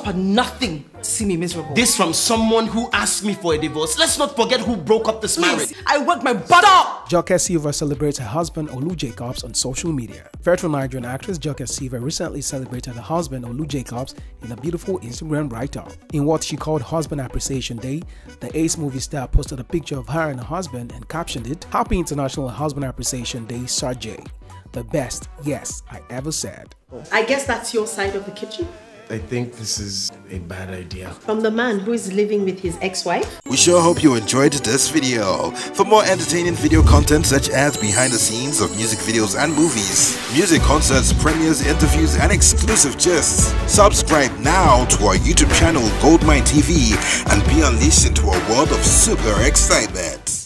up and nothing to see me miserable. This from someone who asked me for a divorce. Let's not forget who broke up this marriage. I worked my butt up! Joke Silva celebrates her husband Olu Jacobs on social media. Veteran Nigerian actress Joke Silva recently celebrated her husband Olu Jacobs in a beautiful Instagram write-up. In what she called Husband Appreciation Day, the ace movie star posted a picture of her and her husband and captioned it, "Happy International Husband Appreciation Day, Sajay. The best yes I ever said." I guess that's your side of the kitchen? I think this is a bad idea. From the man who is living with his ex-wife. We sure hope you enjoyed this video. For more entertaining video content such as behind the scenes of music videos and movies, music concerts, premieres, interviews and exclusive gists, subscribe now to our YouTube channel GoldMyneTV and be unleashed into a world of super excitement.